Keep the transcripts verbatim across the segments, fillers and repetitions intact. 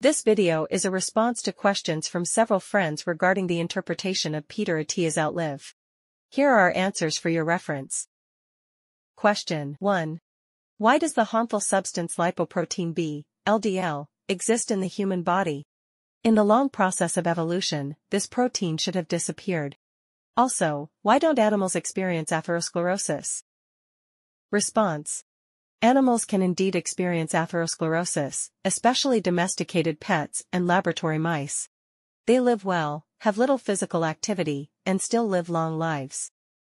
This video is a response to questions from several friends regarding the interpretation of Peter Attia's Outlive. Here are our answers for your reference. Question one. Why does the harmful substance lipoprotein B, L D L, exist in the human body? In the long process of evolution, this protein should have disappeared. Also, why don't animals experience atherosclerosis? Response. Animals can indeed experience atherosclerosis, especially domesticated pets and laboratory mice. They live well, have little physical activity, and still live long lives.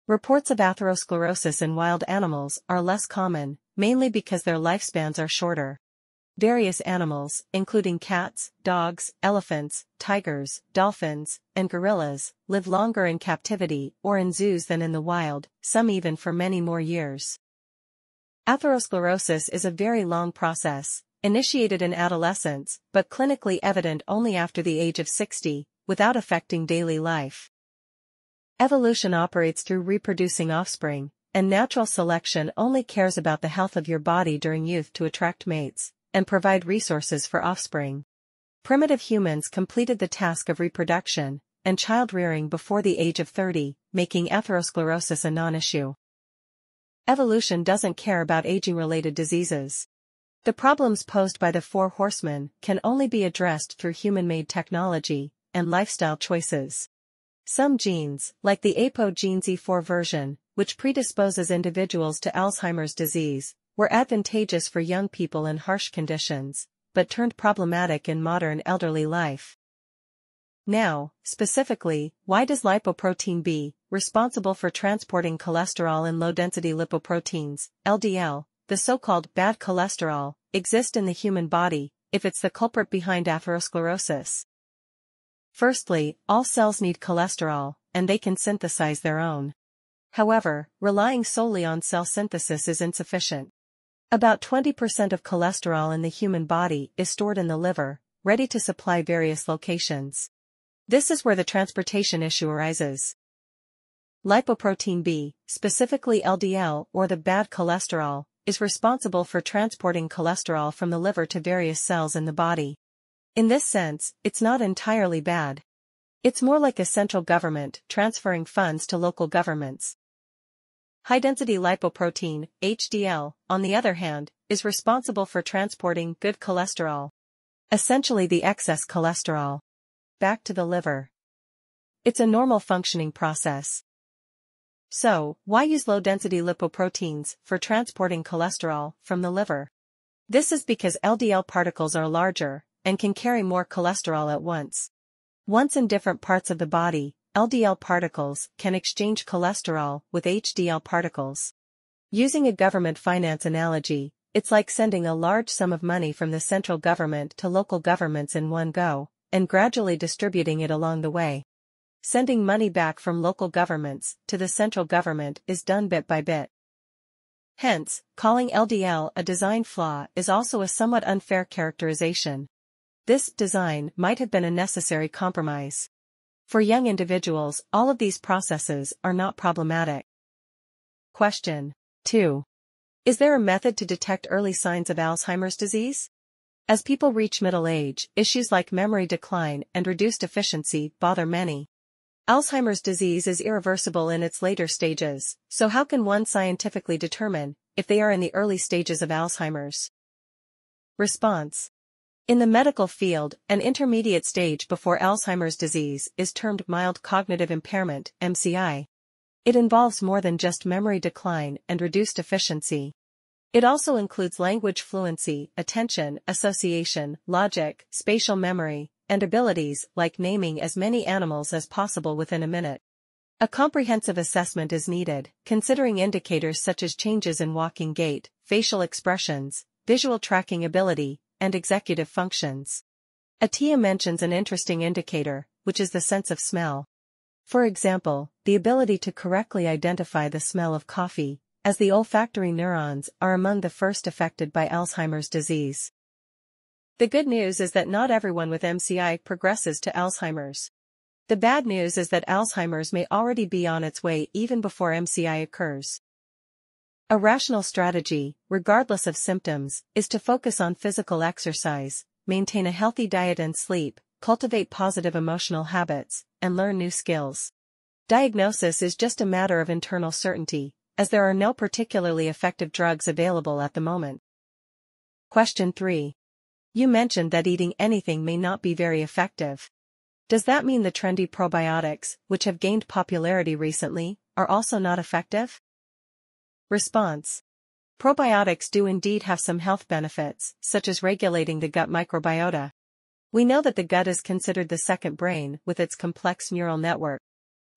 Reports of atherosclerosis in wild animals are less common, mainly because their lifespans are shorter. Various animals, including cats, dogs, elephants, tigers, dolphins, and gorillas, live longer in captivity or in zoos than in the wild, some even for many more years. Atherosclerosis is a very long process, initiated in adolescence, but clinically evident only after the age of sixty, without affecting daily life. Evolution operates through reproducing offspring, and natural selection only cares about the health of your body during youth to attract mates, and provide resources for offspring. Primitive humans completed the task of reproduction, and child-rearing before the age of thirty, making atherosclerosis a non-issue. Evolution doesn't care about aging-related diseases. The problems posed by the four horsemen can only be addressed through human-made technology and lifestyle choices. Some genes, like the ApoE E four version, which predisposes individuals to Alzheimer's disease, were advantageous for young people in harsh conditions, but turned problematic in modern elderly life. Now, specifically, why does lipoprotein B, responsible for transporting cholesterol and low-density lipoproteins, L D L, the so-called bad cholesterol, exist in the human body, if it's the culprit behind atherosclerosis? Firstly, all cells need cholesterol, and they can synthesize their own. However, relying solely on cell synthesis is insufficient. About twenty percent of cholesterol in the human body is stored in the liver, ready to supply various locations. This is where the transportation issue arises. Lipoprotein B, specifically L D L or the bad cholesterol, is responsible for transporting cholesterol from the liver to various cells in the body. In this sense, it's not entirely bad. It's more like a central government transferring funds to local governments. High-density lipoprotein, H D L, on the other hand, is responsible for transporting good cholesterol, essentially the excess cholesterol, back to the liver. It's a normal functioning process. So, why use low-density lipoproteins for transporting cholesterol from the liver? This is because L D L particles are larger and can carry more cholesterol at once. Once in different parts of the body, L D L particles can exchange cholesterol with H D L particles. Using a government finance analogy, it's like sending a large sum of money from the central government to local governments in one go, and gradually distributing it along the way. Sending money back from local governments to the central government is done bit by bit. Hence, calling L D L a design flaw is also a somewhat unfair characterization. This design might have been a necessary compromise. For young individuals, all of these processes are not problematic. Question two. Is there a method to detect early signs of Alzheimer's disease? As people reach middle age, issues like memory decline and reduced efficiency bother many. Alzheimer's disease is irreversible in its later stages, so how can one scientifically determine if they are in the early stages of Alzheimer's? Response. In the medical field, an intermediate stage before Alzheimer's disease is termed mild cognitive impairment, M C I. It involves more than just memory decline and reduced efficiency. It also includes language fluency, attention, association, logic, spatial memory, and abilities like naming as many animals as possible within a minute. A comprehensive assessment is needed, considering indicators such as changes in walking gait, facial expressions, visual tracking ability, and executive functions. Attia mentions an interesting indicator, which is the sense of smell. For example, the ability to correctly identify the smell of coffee, as the olfactory neurons are among the first affected by Alzheimer's disease. The good news is that not everyone with M C I progresses to Alzheimer's. The bad news is that Alzheimer's may already be on its way even before M C I occurs. A rational strategy, regardless of symptoms, is to focus on physical exercise, maintain a healthy diet and sleep, cultivate positive emotional habits, and learn new skills. Diagnosis is just a matter of internal certainty, as there are no particularly effective drugs available at the moment. Question three. You mentioned that eating anything may not be very effective. Does that mean the trendy probiotics, which have gained popularity recently, are also not effective? Response. Probiotics do indeed have some health benefits, such as regulating the gut microbiota. We know that the gut is considered the second brain with its complex neural network.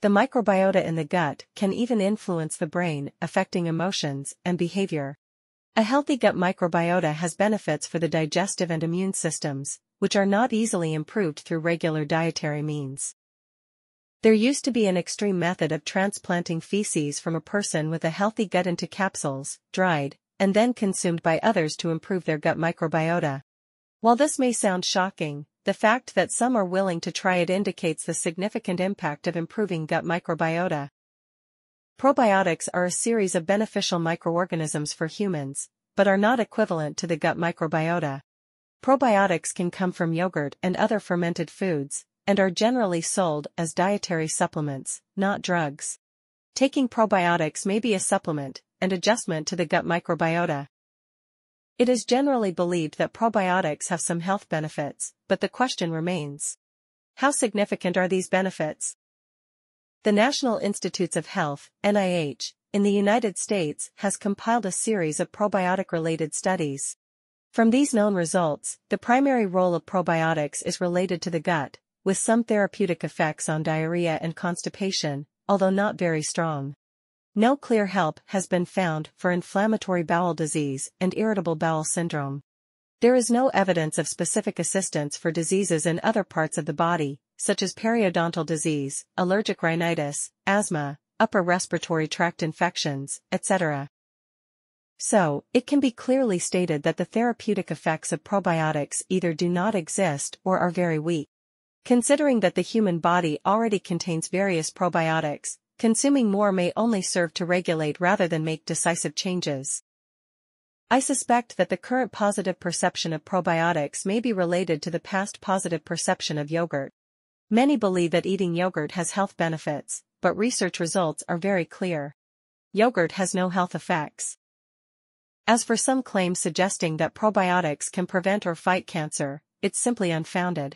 The microbiota in the gut can even influence the brain, affecting emotions and behavior. A healthy gut microbiota has benefits for the digestive and immune systems, which are not easily improved through regular dietary means. There used to be an extreme method of transplanting feces from a person with a healthy gut into capsules, dried, and then consumed by others to improve their gut microbiota. While this may sound shocking, the fact that some are willing to try it indicates the significant impact of improving gut microbiota. Probiotics are a series of beneficial microorganisms for humans, but are not equivalent to the gut microbiota. Probiotics can come from yogurt and other fermented foods, and are generally sold as dietary supplements, not drugs. Taking probiotics may be a supplement, and adjustment to the gut microbiota. It is generally believed that probiotics have some health benefits, but the question remains: how significant are these benefits? The National Institutes of Health, N I H, in the United States has compiled a series of probiotic-related studies. From these known results, the primary role of probiotics is related to the gut, with some therapeutic effects on diarrhea and constipation, although not very strong. No clear help has been found for inflammatory bowel disease and irritable bowel syndrome. There is no evidence of specific assistance for diseases in other parts of the body, such as periodontal disease, allergic rhinitis, asthma, upper respiratory tract infections, et cetera. So, it can be clearly stated that the therapeutic effects of probiotics either do not exist or are very weak. Considering that the human body already contains various probiotics, consuming more may only serve to regulate rather than make decisive changes. I suspect that the current positive perception of probiotics may be related to the past positive perception of yogurt. Many believe that eating yogurt has health benefits, but research results are very clear. Yogurt has no health effects. As for some claims suggesting that probiotics can prevent or fight cancer, it's simply unfounded.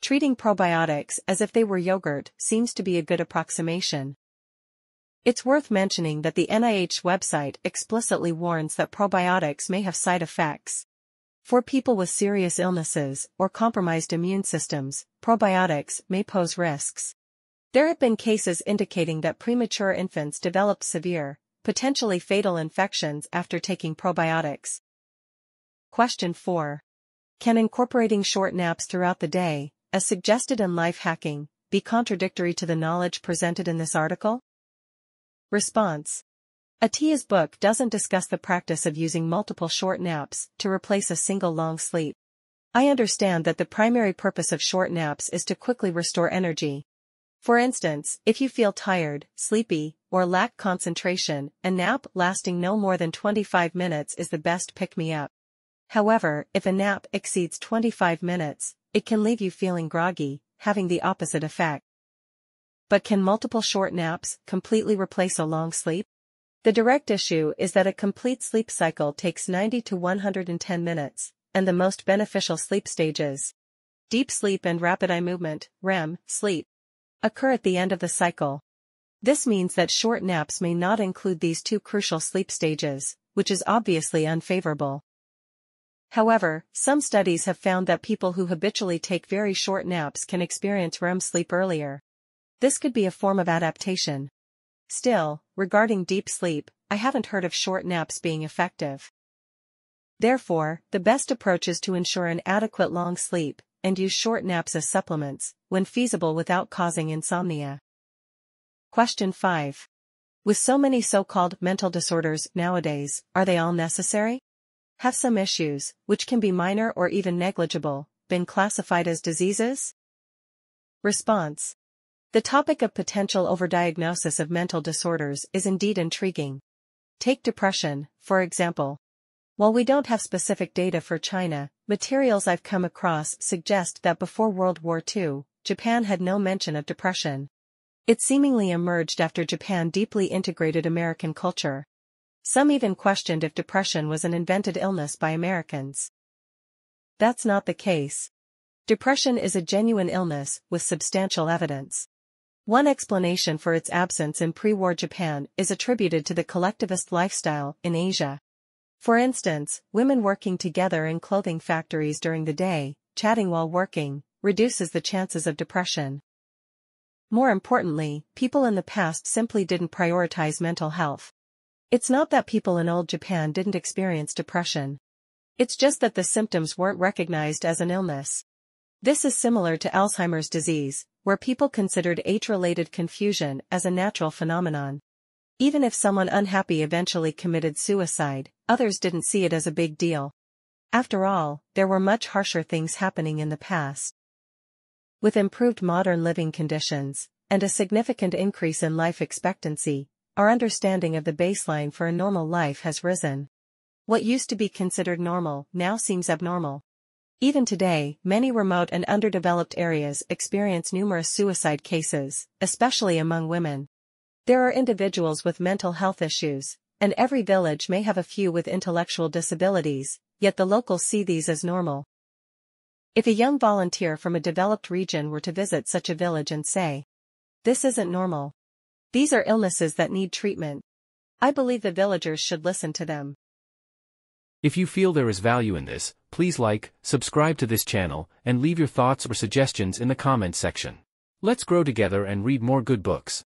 Treating probiotics as if they were yogurt seems to be a good approximation. It's worth mentioning that the N I H website explicitly warns that probiotics may have side effects. For people with serious illnesses or compromised immune systems, probiotics may pose risks. There have been cases indicating that premature infants developed severe, potentially fatal infections after taking probiotics. Question four. Can incorporating short naps throughout the day, as suggested in Life Hacking, be contradictory to the knowledge presented in this article? Response. Attia's book doesn't discuss the practice of using multiple short naps to replace a single long sleep. I understand that the primary purpose of short naps is to quickly restore energy. For instance, if you feel tired, sleepy, or lack concentration, a nap lasting no more than twenty-five minutes is the best pick-me-up. However, if a nap exceeds twenty-five minutes, it can leave you feeling groggy, having the opposite effect. But can multiple short naps completely replace a long sleep? The direct issue is that a complete sleep cycle takes ninety to one hundred ten minutes, and the most beneficial sleep stages, deep sleep and rapid eye movement, R E M, sleep, occur at the end of the cycle. This means that short naps may not include these two crucial sleep stages, which is obviously unfavorable. However, some studies have found that people who habitually take very short naps can experience R E M sleep earlier. This could be a form of adaptation. Still, regarding deep sleep, I haven't heard of short naps being effective. Therefore, the best approach is to ensure an adequate long sleep, and use short naps as supplements, when feasible without causing insomnia. Question five. With so many so-called mental disorders nowadays, are they all necessary? Have some issues, which can be minor or even negligible, been classified as diseases? Response. The topic of potential overdiagnosis of mental disorders is indeed intriguing. Take depression, for example. While we don't have specific data for China, materials I've come across suggest that before World War Two, Japan had no mention of depression. It seemingly emerged after Japan deeply integrated American culture. Some even questioned if depression was an invented illness by Americans. That's not the case. Depression is a genuine illness with substantial evidence. One explanation for its absence in pre-war Japan is attributed to the collectivist lifestyle in Asia. For instance, women working together in clothing factories during the day, chatting while working, reduces the chances of depression. More importantly, people in the past simply didn't prioritize mental health. It's not that people in old Japan didn't experience depression. It's just that the symptoms weren't recognized as an illness. This is similar to Alzheimer's disease, where people considered age-related confusion as a natural phenomenon. Even if someone unhappy eventually committed suicide, others didn't see it as a big deal. After all, there were much harsher things happening in the past. With improved modern living conditions, and a significant increase in life expectancy, our understanding of the baseline for a normal life has risen. What used to be considered normal now seems abnormal. Even today, many remote and underdeveloped areas experience numerous suicide cases, especially among women. There are individuals with mental health issues, and every village may have a few with intellectual disabilities, yet the locals see these as normal. If a young volunteer from a developed region were to visit such a village and say, "This isn't normal. These are illnesses that need treatment," I believe the villagers should listen to them. If you feel there is value in this, please like, subscribe to this channel, and leave your thoughts or suggestions in the comments section. Let's grow together and read more good books.